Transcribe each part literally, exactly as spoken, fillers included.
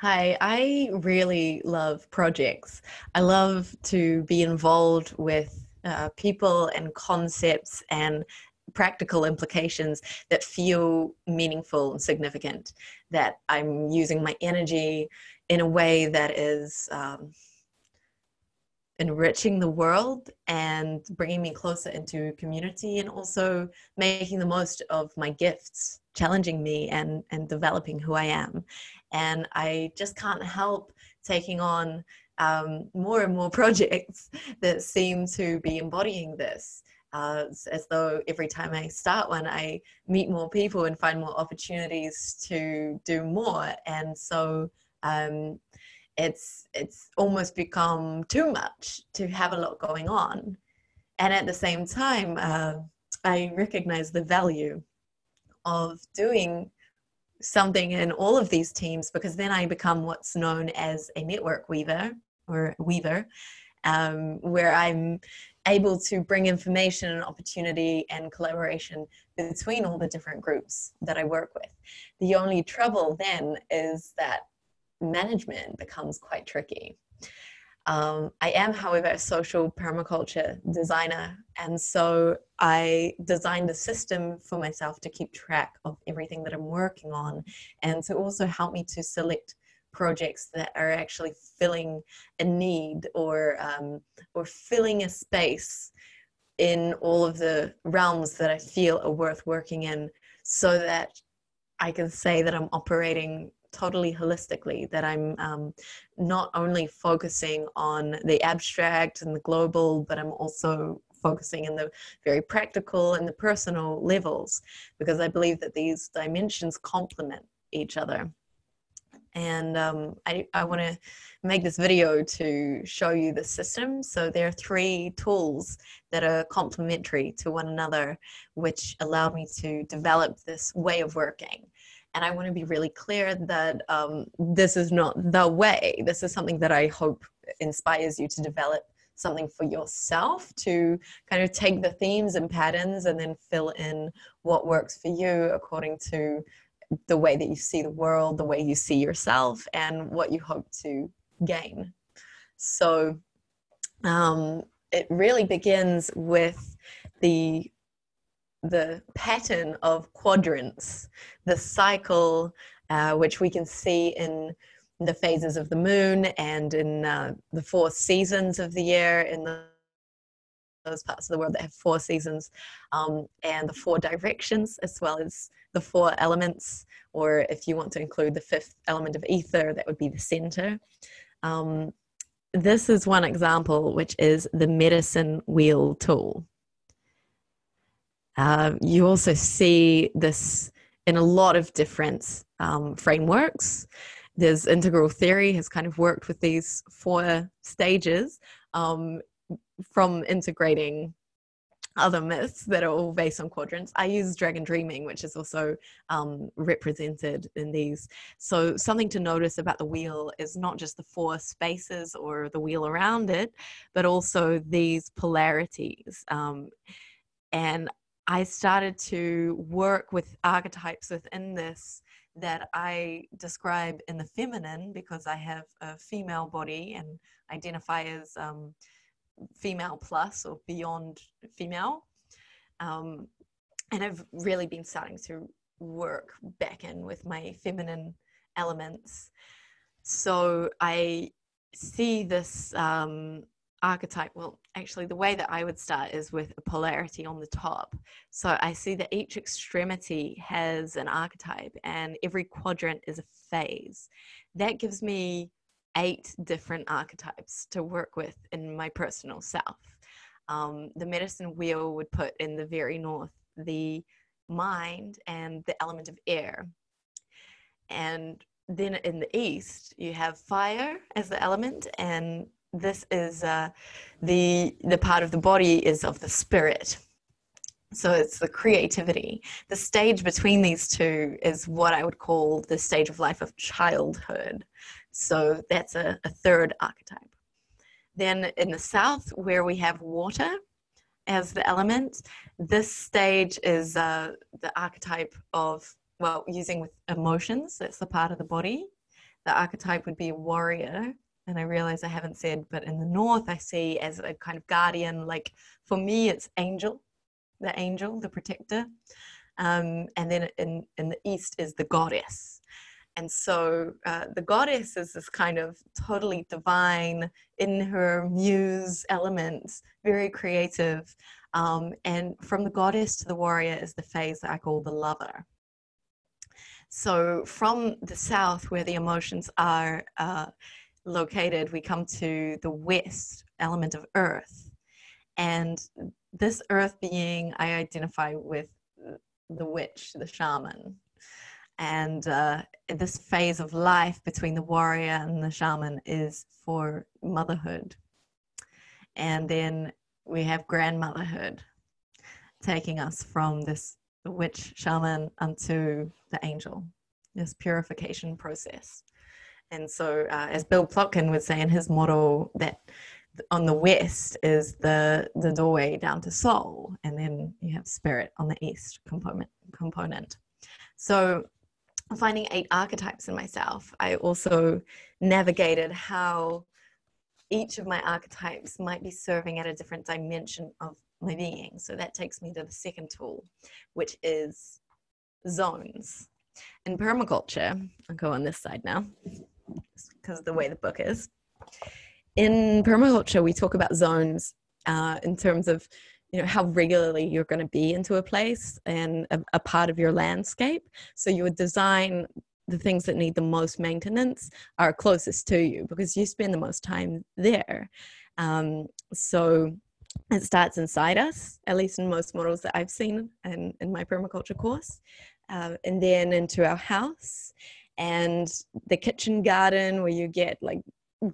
Hi, I really love projects. I love to be involved with uh, people and concepts and practical implications that feel meaningful and significant, that I'm using my energy in a way that is um, enriching the world and bringing me closer into community, and also making the most of my gifts, challenging me and, and developing who I am. And I just can't help taking on um, more and more projects that seem to be embodying this. Uh, it's as though every time I start one, I meet more people and find more opportunities to do more. And so um, it's, it's almost become too much to have a lot going on. And at the same time, uh, I recognize the value of doing something in all of these teams, because then I become what's known as a network weaver or weaver, um, where I'm able to bring information and opportunity and collaboration between all the different groups that I work with. The only trouble then is that management becomes quite tricky. Um, I am, however, a social permaculture designer, and so I designed a system for myself to keep track of everything that I'm working on, and to also help me to select projects that are actually filling a need or, um, or filling a space in all of the realms that I feel are worth working in, so that I can say that I'm operating totally holistically, that I'm um, not only focusing on the abstract and the global, but I'm also focusing in the very practical and the personal levels, because I believe that these dimensions complement each other. And um, I, I want to make this video to show you the system. So there are three tools that are complementary to one another, which allowed me to develop this way of working. And I want to be really clear that um, this is not the way. This is something that I hope inspires you to develop something for yourself, to kind of take the themes and patterns and then fill in what works for you according to the way that you see the world, the way you see yourself, and what you hope to gain. So um, it really begins with the the pattern of quadrants, the cycle, uh, which we can see in the phases of the moon and in uh, the four seasons of the year, in the, those parts of the world that have four seasons, um, and the four directions, as well as the four elements, or if you want to include the fifth element of ether, that would be the center. Um, this is one example, which is the medicine wheel tool. Uh, you also see this in a lot of different um, frameworks. There's integral theory has kind of worked with these four stages, um, from integrating other myths that are all based on quadrants. I use Dragon Dreaming, which is also um, represented in these. So something to notice about the wheel is not just the four spaces or the wheel around it, but also these polarities. Um, and I started to work with archetypes within this that I describe in the feminine, because I have a female body and identify as um, female plus or beyond female. Um, and I've really been starting to work back in with my feminine elements. So I see this um, archetype. Well, actually, the way that I would start is with a polarity on the top. So I see that each extremity has an archetype, and every quadrant is a phase. That gives me eight different archetypes to work with in my personal self. Um, the medicine wheel would put in the very north the mind and the element of air. And then in the east, you have fire as the element, and this is uh, the, the part of the body is of the spirit. So it's the creativity. The stage between these two is what I would call the stage of life of childhood. So that's a, a third archetype. Then in the south, where we have water as the element, this stage is uh, the archetype of, well, using with emotions. That's the part of the body the archetype would be a warrior. And I realize I haven't said, but in the north, I see as a kind of guardian. Like for me, it's angel, the angel, the protector. Um, and then in, in the east is the goddess. And so uh, the goddess is this kind of totally divine, in her muse elements, very creative. Um, and from the goddess to the warrior is the phase that I call the lover. So from the south, where the emotions are uh, located, we come to the west element of earth. And this earth being, I identify with the witch, the shaman. And uh, this phase of life between the warrior and the shaman is for motherhood. And then we have grandmotherhood, taking us from this witch shaman unto the angel, this purification process. And so uh, as Bill Plotkin would say in his motto, that on the west is the, the doorway down to soul. And then you have spirit on the east component. component. So finding eight archetypes in myself, I also navigated how each of my archetypes might be serving at a different dimension of my being. So that takes me to the second tool, which is zones. In permaculture, I'll go on this side now, because of the way the book is. In permaculture, we talk about zones uh, in terms of, you know, how regularly you're going to be into a place and a, a part of your landscape. So you would design the things that need the most maintenance are closest to you because you spend the most time there. Um, so it starts inside us, at least in most models that I've seen in, in my permaculture course, uh, and then into our house and the kitchen garden, where you get like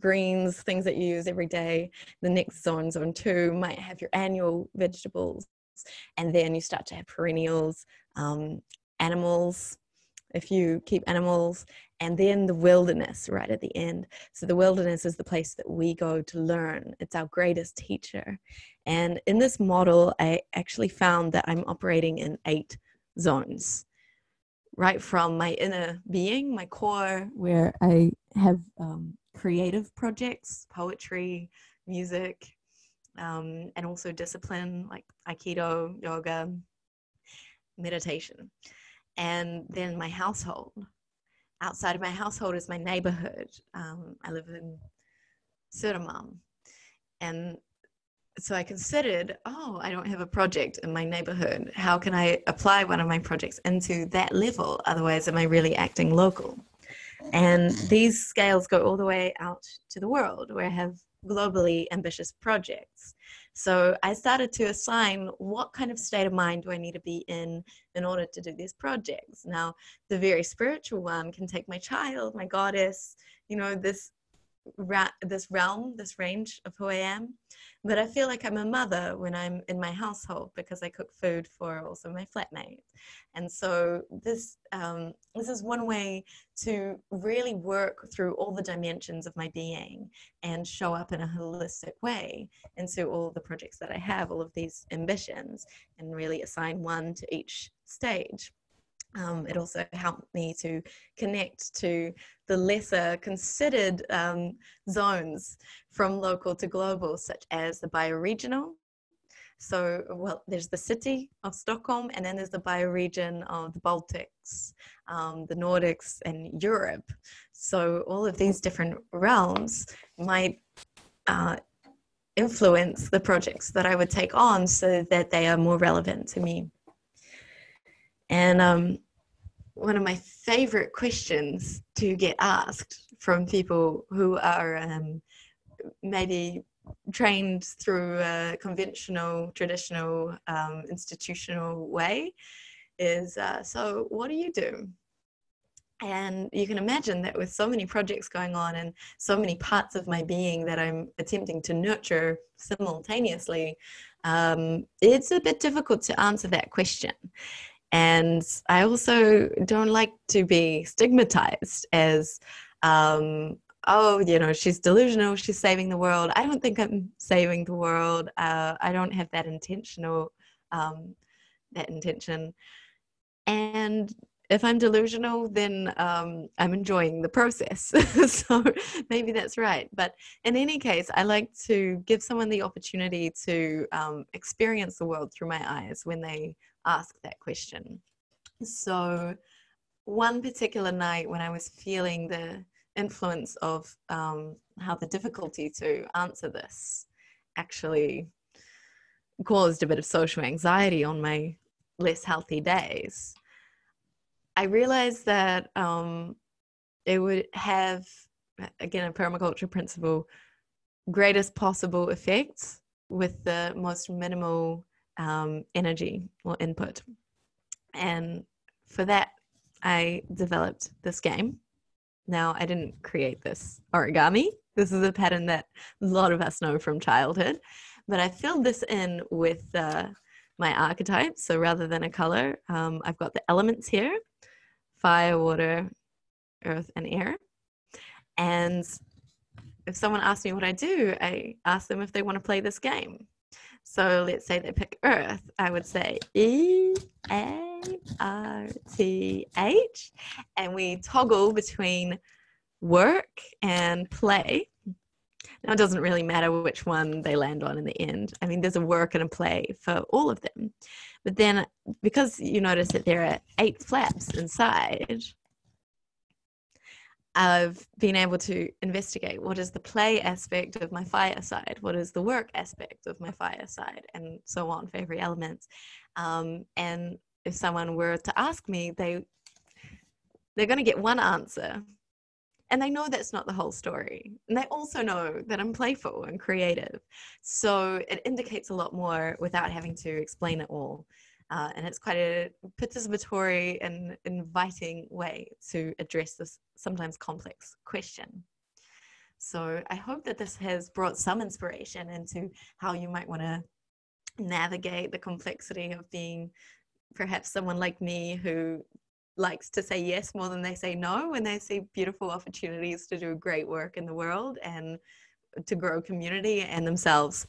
greens, things that you use every day. The next zone, zone two, might have your annual vegetables, and then you start to have perennials, um, animals, if you keep animals, and then the wilderness right at the end. So the wilderness is the place that we go to learn. It's our greatest teacher. And in this model, I actually found that I'm operating in eight zones, right from my inner being, my core, where I have um, creative projects, poetry, music, um, and also discipline like Aikido, yoga, meditation. And then my household. Outside of my household is my neighborhood. Um, I live in Suramam. And so I considered, oh, I don't have a project in my neighborhood. How can I apply one of my projects into that level? Otherwise, am I really acting local? And these scales go all the way out to the world, where I have globally ambitious projects. So I started to assign what kind of state of mind do I need to be in in order to do these projects. Now, the very spiritual one can take my child, my goddess, you know, this ra- this realm, this range of who I am. But I feel like I'm a mother when I'm in my household, because I cook food for also my flatmate. And so this, um, this is one way to really work through all the dimensions of my being and show up in a holistic way into all the projects that I have, all of these ambitions, and really assign one to each stage. Um, it also helped me to connect to the lesser considered um, zones from local to global, such as the bioregional. So, well, there's the city of Stockholm, and then there's the bioregion of the Baltics, um, the Nordics, and Europe. So all of these different realms might uh, influence the projects that I would take on so that they are more relevant to me. And um, one of my favorite questions to get asked from people who are um, maybe trained through a conventional, traditional, um, institutional way is, uh, so what do you do? And you can imagine that with so many projects going on and so many parts of my being that I'm attempting to nurture simultaneously, um, it's a bit difficult to answer that question. And I also don't like to be stigmatized as, um, oh, you know, she's delusional, she's saving the world. I don't think I'm saving the world. Uh, I don't have that intentional, um, that intention. And if I'm delusional, then um, I'm enjoying the process. So maybe that's right. But in any case, I like to give someone the opportunity to um, experience the world through my eyes when they ask that question. So one particular night when I was feeling the influence of um, how the difficulty to answer this actually caused a bit of social anxiety on my less healthy days, I realized that um, it would have, again, a permaculture principle, greatest possible effect with the most minimal um, energy or input. And for that, I developed this game. Now, I didn't create this origami. This is a pattern that a lot of us know from childhood, but I filled this in with uh, my archetypes. So rather than a color, um, I've got the elements here: fire, water, earth, and air. And if someone asks me what I do, I ask them if they want to play this game. So let's say they pick earth. I would say E A R T H, and we toggle between work and play. Now, it doesn't really matter which one they land on in the end. I mean, there's a work and a play for all of them. But then, because you notice that there are eight flaps inside, I've been able to investigate what is the play aspect of my fire side, what is the work aspect of my fire side, and so on for every element. Um, and if someone were to ask me, they, they're going to get one answer. And they know that's not the whole story. And they also know that I'm playful and creative. So it indicates a lot more without having to explain it all. Uh, and it's quite a participatory and inviting way to address this sometimes complex question. So I hope that this has brought some inspiration into how you might want to navigate the complexity of being perhaps someone like me who likes to say yes more than they say no when they see beautiful opportunities to do great work in the world and to grow community and themselves.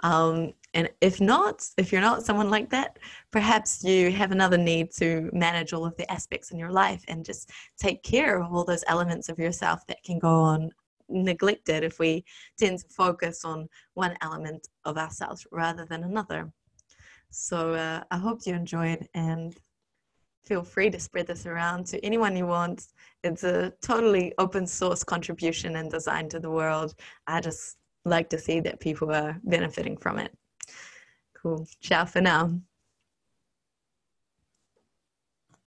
Um, and if not, if you're not someone like that, perhaps you have another need to manage all of the aspects in your life and just take care of all those elements of yourself that can go on neglected if we tend to focus on one element of ourselves rather than another. So uh, I hope you enjoyed, and feel free to spread this around to anyone you want. It's a totally open source contribution and design to the world. I just like to see that people are benefiting from it. Cool. Ciao for now.